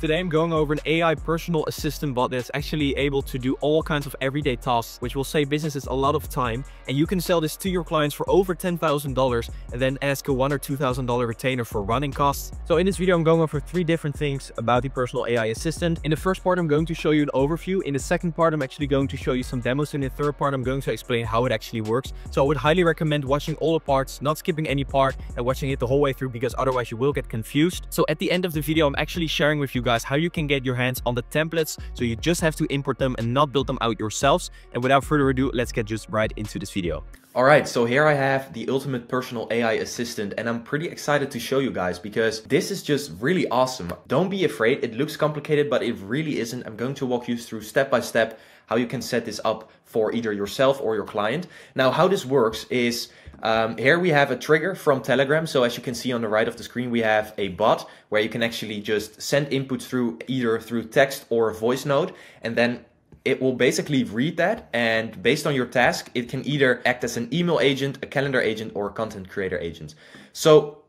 Today I'm going over an AI personal assistant bot that's actually able to do all kinds of everyday tasks, which will save businesses a lot of time. And you can sell this to your clients for over $10,000 and then ask a $1,000 or $2,000 retainer for running costs. So in this video, I'm going over three different things about the personal AI assistant. In the first part, I'm going to show you an overview. In the second part, I'm actually going to show you some demos. And in the third part, I'm going to explain how it actually works. So I would highly recommend watching all the parts, not skipping any part and watching it the whole way through, because otherwise you will get confused. So at the end of the video, I'm actually sharing with you guys how you can get your hands on the templates, so you just have to import them and not build them out yourselves. And without further ado, let's get just right into this video. All right, so here I have the ultimate personal AI assistant, and I'm pretty excited to show you guys because this is just really awesome. Don't be afraid, it looks complicated, but it really isn't. I'm going to walk you through step by step how you can set this up for either yourself or your client. Now, how this works is here we have a trigger from Telegram. So as you can see on the right of the screen, we have a bot where you can actually just send input through either through text or a voice note, and then it will basically read that, and based on your task, it can either act as an email agent, a calendar agent, or a content creator agent. So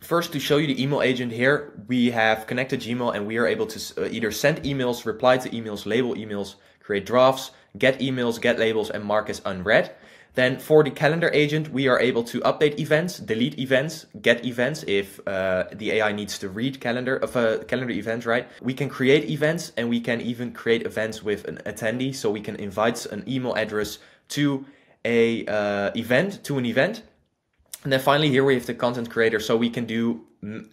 first, to show you the email agent, here we have connected Gmail, and we are able to either send emails, reply to emails, label emails, create drafts, get emails, get labels, and mark as unread. Then for the calendar agent, we are able to update events, delete events, get events if the AI needs to read calendar events, right? We can create events, and we can even create events with an attendee. So we can invite an email address to an event. And then finally, here we have the content creator. So we can do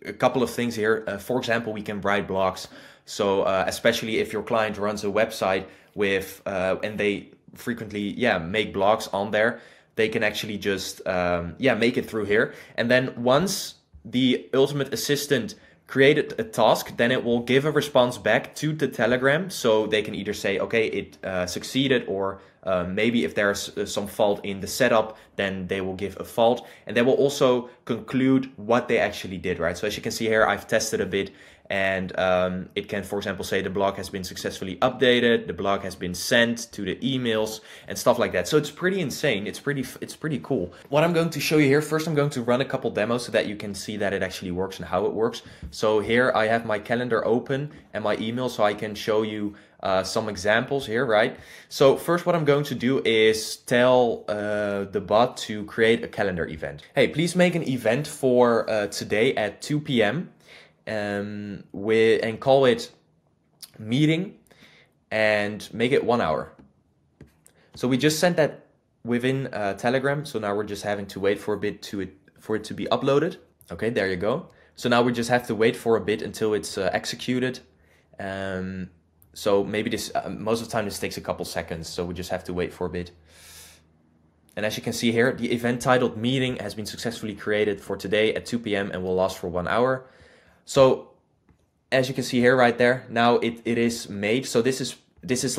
a couple of things here. For example, we can write blogs. So especially if your client runs a website with and they frequently make blogs on there, they can actually just make it through here. And then once the ultimate assistant created a task, then it will give a response back to the Telegram, so they can either say, okay, it succeeded, or maybe if there's some fault in the setup, then they will give a fault, and they will also conclude what they actually did, right? So as you can see here, I've tested a bit, and it can, for example, say the blog has been successfully updated, the blog has been sent to the emails, and stuff like that. So it's pretty insane. It's pretty cool. What I'm going to show you here, first I'm going to run a couple demos so that you can see that it actually works and how it works. So here I have my calendar open and my email, so I can show you some examples here, right? So first, what I'm going to do is tell the bot to create a calendar event. Hey, please make an event for today at 2 p.m. And call it meeting, and make it 1 hour. So we just sent that within Telegram. So now we're just having to wait for a bit for it to be uploaded. Okay, there you go. So now we just have to wait for a bit until it's executed. So maybe this, most of the time this takes a couple seconds, so we just have to wait for a bit. And as you can see here, the event titled meeting has been successfully created for today at 2 p.m. and will last for 1 hour. So as you can see here, right there, now it is made. So this is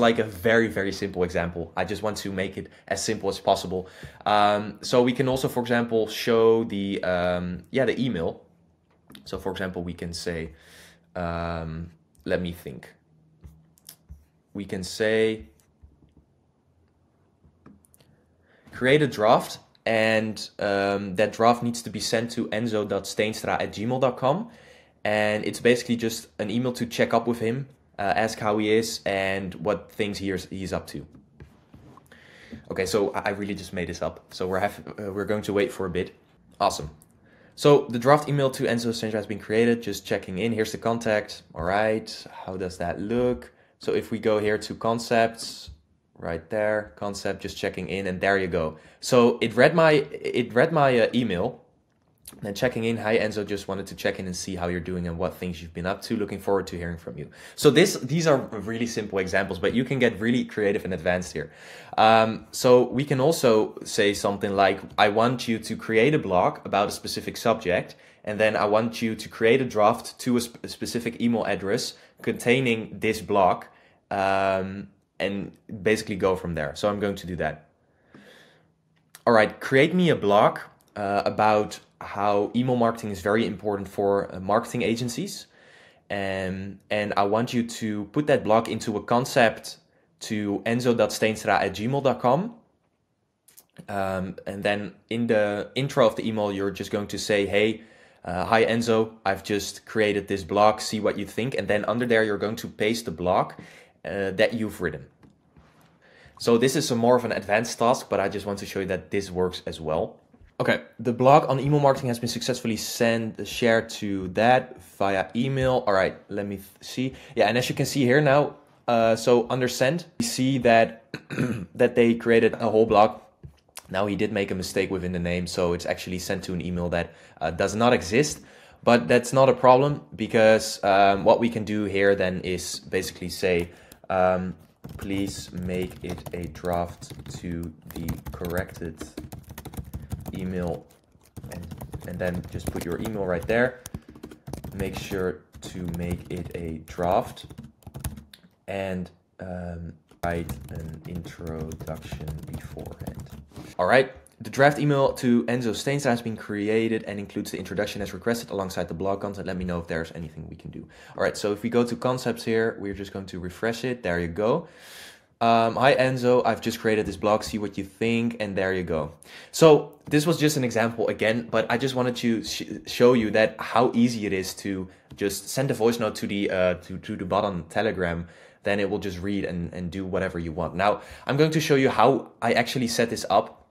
like a very, very simple example. I just want to make it as simple as possible. So we can also, for example, show the email. So for example, we can say, let me think. We can say, create a draft, and that draft needs to be sent to enzo.steenstra@gmail.com. And it's basically just an email to check up with him, ask how he is and what things he's up to. Okay, so I really just made this up. So we're going to wait for a bit. Awesome. So the draft email to enzo.steenstra has been created, just checking in. Here's the contact. All right, how does that look? So if we go here to concepts, right there, concept, just checking in, and there you go. So it read my email, and checking in. Hi Enzo, just wanted to check in and see how you're doing and what things you've been up to. Looking forward to hearing from you. So these are really simple examples, but you can get really creative and advanced here. So we can also say something like, I want you to create a blog about a specific subject, and then I want you to create a draft to a specific email address containing this blog, and basically go from there. So I'm going to do that. All right, create me a blog about how email marketing is very important for marketing agencies. And I want you to put that blog into a concept to enzo.steenstra@gmail.com. And then in the intro of the email, you're just going to say, hey, hi Enzo, I've just created this blog, see what you think. And then under there, you're going to paste the blog that you've written. So this is some more of an advanced task, but I just want to show you that this works as well. Okay, the blog on email marketing has been successfully shared to that via email. All right, let me see. Yeah, and as you can see here now, so under send, we see that, they created a whole blog. Now he did make a mistake within the name, so it's actually sent to an email that does not exist. But that's not a problem because what we can do here then is basically say, please make it a draft to the corrected email, and then just put your email right there. Make sure to make it a draft and write an introduction beforehand. All right, the draft email to Enzo Steensa has been created and includes the introduction as requested alongside the blog content. Let me know if there's anything we can do. All right, so if we go to concepts here, we're just going to refresh it. There you go. Hi Enzo, I've just created this blog, see what you think, and there you go. So this was just an example again, but I just wanted to show you that how easy it is to just send a voice note to the to the bot on Telegram. Then it will just read and do whatever you want. Now I'm going to show you how I actually set this up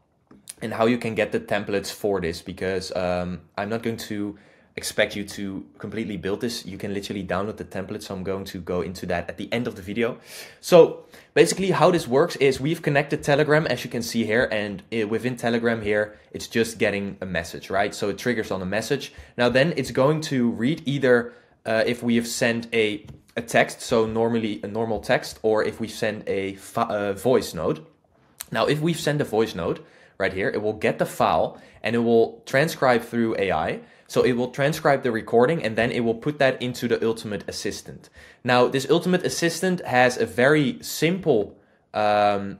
and how you can get the templates for this, because I'm not going to expect you to completely build this. You can literally download the template. So I'm going to go into that at the end of the video. So basically how this works is we've connected Telegram, as you can see here, and within Telegram here, it's just getting a message, right? So it triggers on a message. Now then it's going to read either if we have sent a text, so normally a normal text, or if we send a voice note. Now, if we send a voice note right here, it will get the file and it will transcribe through AI. So it will transcribe the recording and then it will put that into the ultimate assistant. Now, this ultimate assistant has a very simple prompt.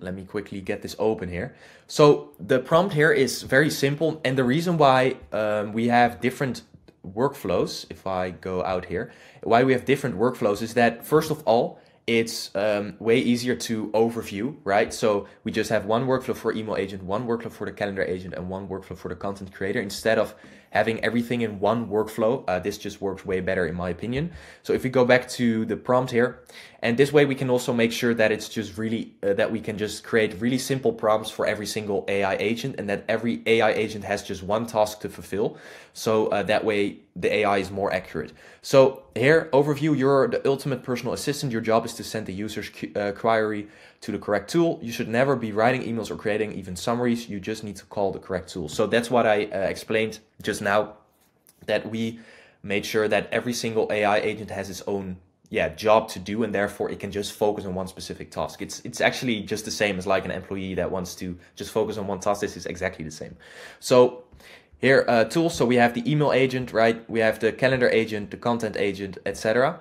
Let me quickly get this open here. So the prompt here is very simple. And the reason why we have different workflows, if I go out here, why we have different workflows is that, first of all, it's way easier to overview, right? So we just have one workflow for email agent, one workflow for the calendar agent, and one workflow for the content creator. Instead of having everything in one workflow, this just works way better in my opinion. So if we go back to the prompt here, and this way we can also make sure that it's just really, that we can just create really simple prompts for every single AI agent and that every AI agent has just one task to fulfill. So that way the AI is more accurate. So here, overview, you're the ultimate personal assistant. Your job is to send the user's query to the correct tool. You should never be writing emails or creating even summaries. You just need to call the correct tool. So that's what I explained just now, that we made sure that every single AI agent has its own job to do, and therefore it can just focus on one specific task. It's actually just the same as like an employee that wants to just focus on one task. This is exactly the same. So here, tools. So we have the email agent, right? We have the calendar agent, the content agent, etc.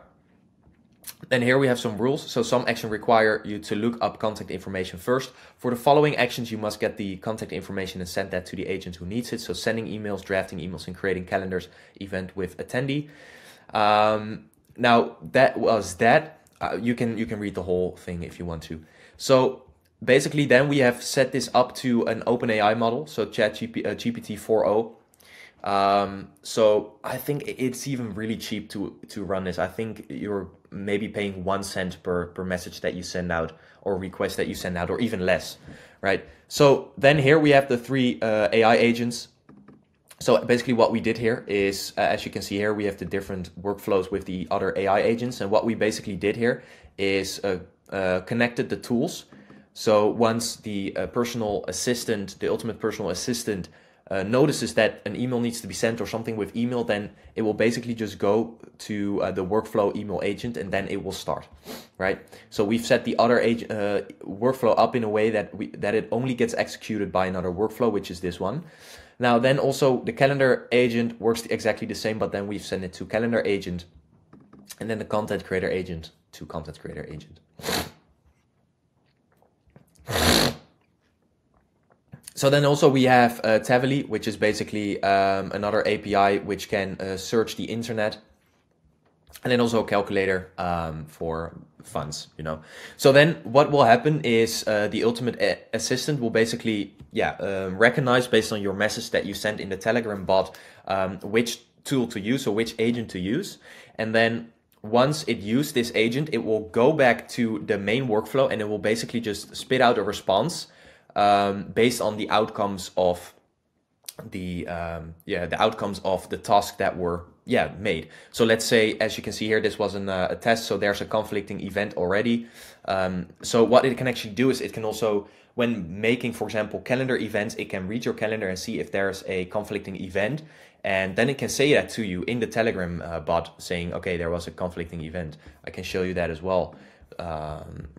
Then here we have some rules. So some actions require you to look up contact information first. For the following actions, you must get the contact information and send that to the agent who needs it. So sending emails, drafting emails, and creating calendars, event with attendee. Now that was that. You can read the whole thing if you want to. So basically, then we have set this up to an OpenAI model, so GPT 4o. So I think it's even really cheap to run this. I think you're maybe paying 1 cent per message that you send out, or request that you send out, or even less, right? So then here we have the three AI agents. So basically what we did here is, as you can see here, we have the different workflows with the other AI agents. And what we basically did here is connected the tools. So once the personal assistant, the ultimate personal assistant, notices that an email needs to be sent or something with email, then it will basically just go to the workflow email agent and then it will start, right? So we've set the other workflow up in a way that it only gets executed by another workflow, which is this one. Now then also the calendar agent works exactly the same, but then we've sent it to calendar agent and then the content creator agent to content creator agent. So then also we have Tavily, which is basically another API which can search the internet And then also a calculator for funds, you know. So then what will happen is the ultimate assistant will basically, recognize based on your message that you send in the Telegram bot, which tool to use or which agent to use. And then once it used this agent, it will go back to the main workflow and it will basically just spit out a response based on the outcomes of the task that were made. So let's say, as you can see here, this was a test, so there's a conflicting event already. So what it can actually do is it can also, when making, for example, calendar events, it can read your calendar and see if there's a conflicting event, and then it can say that to you in the Telegram bot, saying, okay, there was a conflicting event. I can show you that as well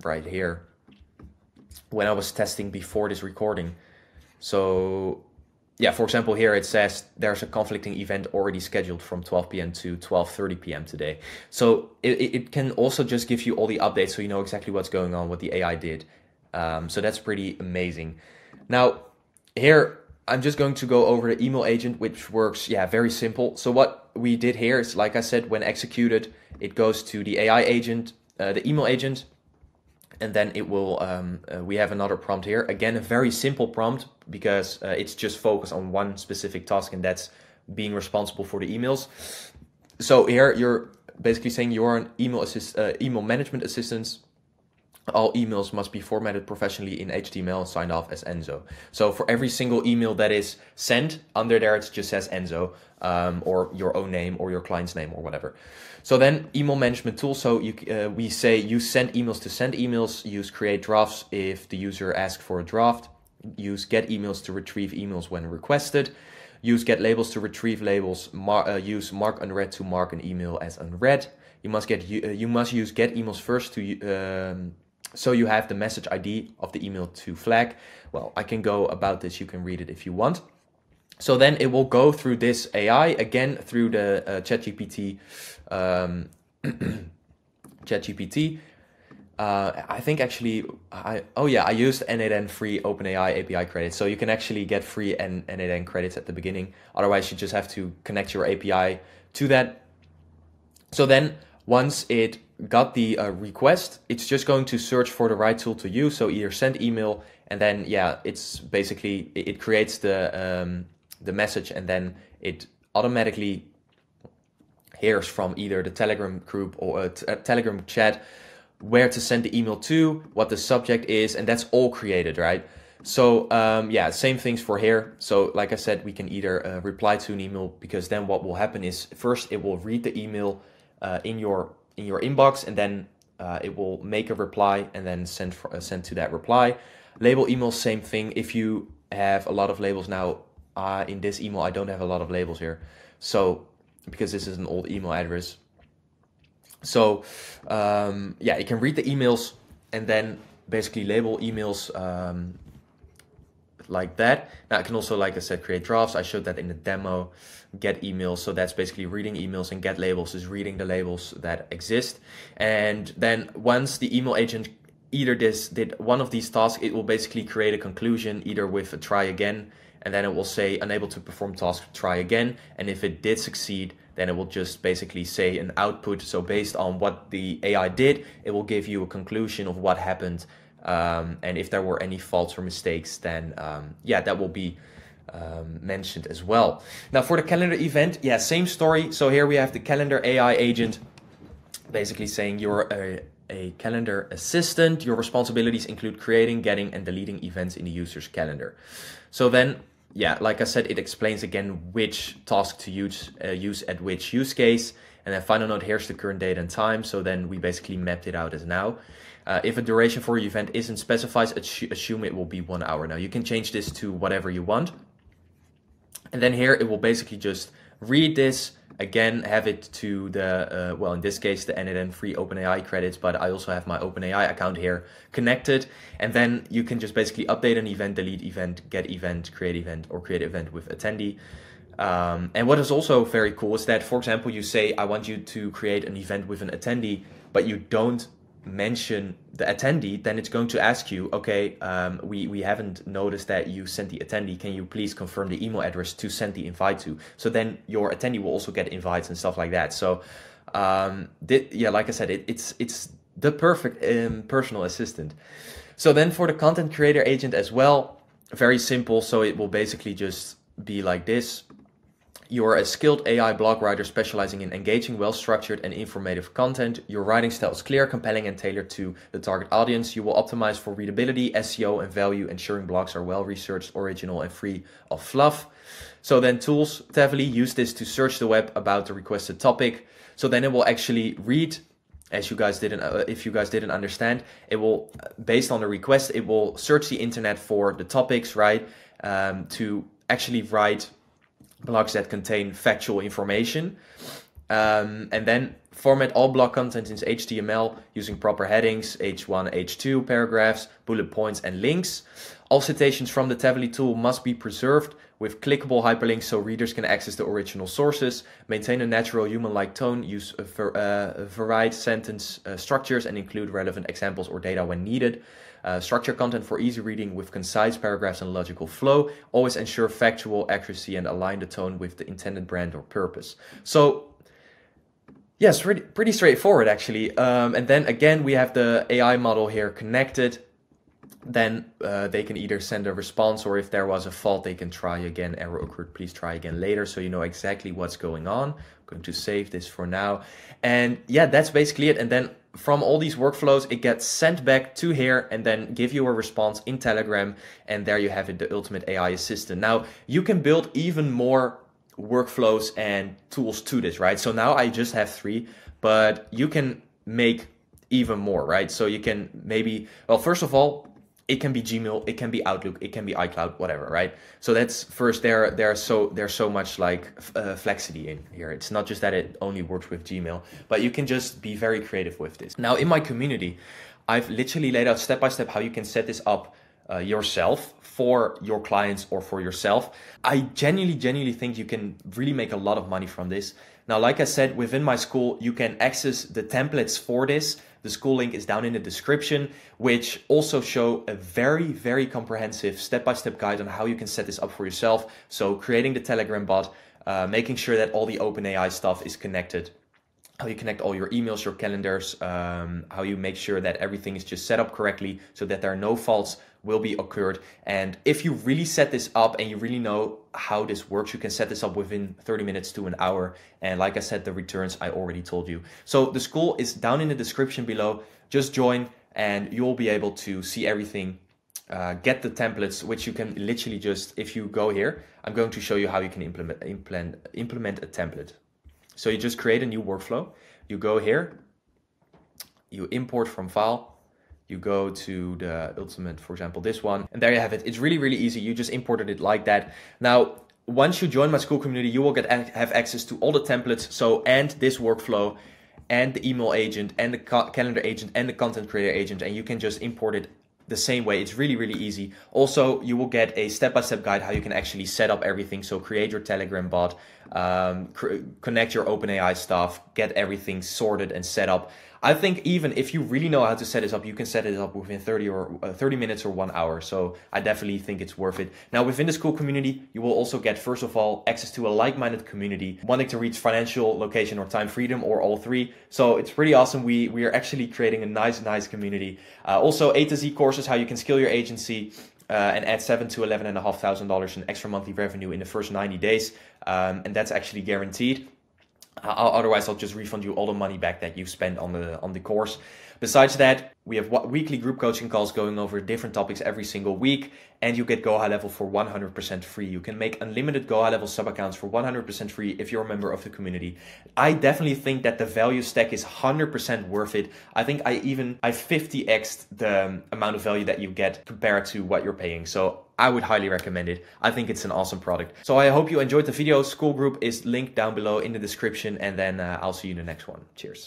right here when I was testing before this recording. So yeah, for example, here it says there's a conflicting event already scheduled from 12 p.m. to 12:30 p.m. today. So it can also just give you all the updates so you know exactly what's going on, what the AI did. So that's pretty amazing. Now, here, I'm just going to go over the email agent, which works, very simple. So what we did here is, like I said, when executed, it goes to the AI agent, the email agent, and then it will, we have another prompt here. Again, a very simple prompt because it's just focused on one specific task, and that's being responsible for the emails. So here you're basically saying you're an email management assistant. All emails must be formatted professionally in HTML and signed off as Enzo. So for every single email that is sent, under there it just says Enzo, or your own name or your client's name or whatever. So then email management tool. So we say use send emails to send emails, use create drafts if the user asks for a draft, use get emails to retrieve emails when requested, use get labels to retrieve labels, use mark unread to mark an email as unread. You must use get emails first to so you have the message ID of the email to flag. Well, I can go about this. You can read it if you want. So then it will go through this AI again through the ChatGPT. ChatGPT. I think actually, I used N8N free OpenAI API credits. So you can actually get free N8N credits at the beginning. Otherwise, you just have to connect your API to that. So then once it got the request, it's just going to search for the right tool to use. So either send email, and then it's basically it creates the message, and then it automatically hears from either the Telegram group or a Telegram chat where to send the email to, what the subject is, and that's all created, right? So same things for here. So like I said, we can either reply to an email, because then what will happen is first it will read the email in your inbox, and then it will make a reply and then send to that reply. Label email, same thing. If you have a lot of labels now, in this email, I don't have a lot of labels here. So, because this is an old email address. So, it can read the emails and then basically label emails like that. Now, I can also, like I said, create drafts. I showed that in the demo. Get emails, so that's basically reading emails, and get labels is reading the labels that exist. And then once the email agent did one of these tasks, it will basically create a conclusion, either with a try again, and then it will say unable to perform task, try again. And if it did succeed, then it will just basically say an output. So based on what the AI did, it will give you a conclusion of what happened. And if there were any faults or mistakes, then that will be mentioned as well. Now for the calendar event, same story. So here we have the calendar AI agent basically saying you're a calendar assistant. Your responsibilities include creating, getting, and deleting events in the user's calendar. So then, like I said, it explains again which task to use at which use case. And then final note, here's the current date and time. So then we basically mapped it out as now. If a duration for your event isn't specified, assume it will be 1 hour. Now you can change this to whatever you want. And then here it will basically just read this again, have it to the, in this case, the N8N free OpenAI credits, but I also have my OpenAI account here connected. And then you can just basically update an event, delete event, get event, or create event with attendee. And what is also very cool is that, for example, you say, I want you to create an event with an attendee, but you don't mention the attendee, then it's going to ask you, okay, we haven't noticed that you sent the attendee. Can you please confirm the email address to send the invite to? So then your attendee will also get invites and stuff like that. So Yeah, like I said, it's the perfect personal assistant. So then for the content creator agent as well, very simple. So it will basically just be like this. You're a skilled AI blog writer specializing in engaging, well-structured and informative content. Your writing style is clear, compelling and tailored to the target audience. You will optimize for readability, SEO and value, ensuring blogs are well-researched, original and free of fluff. So then tools, Tavily, use this to search the web about the requested topic. So then it will actually read, as you guys didn't, if you guys didn't understand, it will, based on the request, it will search the internet for the topics, right? To actually write blogs that contain factual information, and then format all blog content in HTML using proper headings, H1, H2, paragraphs, bullet points, and links. All citations from the Tavily tool must be preserved with clickable hyperlinks so readers can access the original sources. Maintain a natural human-like tone, use varied sentence structures, and include relevant examples or data when needed. Structure content for easy reading with concise paragraphs and logical flow. Always ensure factual accuracy and align the tone with the intended brand or purpose. So, yes, pretty straightforward actually. And then again, we have the AI model here connected. Then they can either send a response, or if there was a fault, they can try again. Error occurred, please try again later. So you know exactly what's going on. I'm going to save this for now. And yeah, that's basically it. And then from all these workflows, it gets sent back to here and then give you a response in Telegram. And there you have it, the ultimate AI assistant. Now you can build even more workflows and tools to this, right? So now I just have 3, but you can make even more, right? So you can maybe, well, first of all, it can be Gmail, it can be Outlook, it can be iCloud, whatever, right? So that's first, there's so much like flexity in here. It's not just that it only works with Gmail, but you can just be very creative with this. Now in my community, I've literally laid out step-by-step how you can set this up yourself for your clients or for yourself. I genuinely think you can really make a lot of money from this. Now, like I said, within my school, you can access the templates for this. The school link is down in the description, which also show a very comprehensive step-by-step guide on how you can set this up for yourself. So creating the Telegram bot, making sure that all the OpenAI stuff is connected, how you connect all your emails, your calendars, how you make sure that everything is just set up correctly so that there are no faults will be occurred. And if you really set this up and you really know how this works, you can set this up within 30 minutes to an hour. And like I said, the returns I already told you. So the school is down in the description below. Just join and you'll be able to see everything, get the templates, which you can literally just, if you go here, I'm going to show you how you can implement a template. So you just create a new workflow. You go here, you import from file. You go to the ultimate, for example, this one, and there you have it. It's really easy. You just imported it like that. Now, once you join my school community, you will have access to all the templates. So, and this workflow, and the email agent, and the calendar agent, and the content creator agent, and you can just import it the same way. It's really easy. Also, you will get a step-by-step guide how you can actually set up everything. So create your Telegram bot, connect your OpenAI stuff, get everything sorted and set up. I think even if you really know how to set this up, you can set it up within 30 minutes or 1 hour. So I definitely think it's worth it. Now within the school community, you will also get, first of all, access to a like-minded community wanting to reach financial, location, or time freedom, or all 3. So it's pretty awesome. We are actually creating a nice community. Also A to Z courses, how you can scale your agency and add $7,000 to $11,500 in extra monthly revenue in the first 90 days. And that's actually guaranteed. Otherwise, I'll just refund you all the money back that you spent on the course. Besides that, we have weekly group coaching calls going over different topics every single week, and you get Go High Level for 100% free. You can make unlimited Go High Level sub-accounts for 100% free if you're a member of the community. I definitely think that the value stack is 100% worth it. I think I 50x'd the amount of value that you get compared to what you're paying. So I would highly recommend it. I think it's an awesome product. So I hope you enjoyed the video. School group is linked down below in the description, and then I'll see you in the next one. Cheers.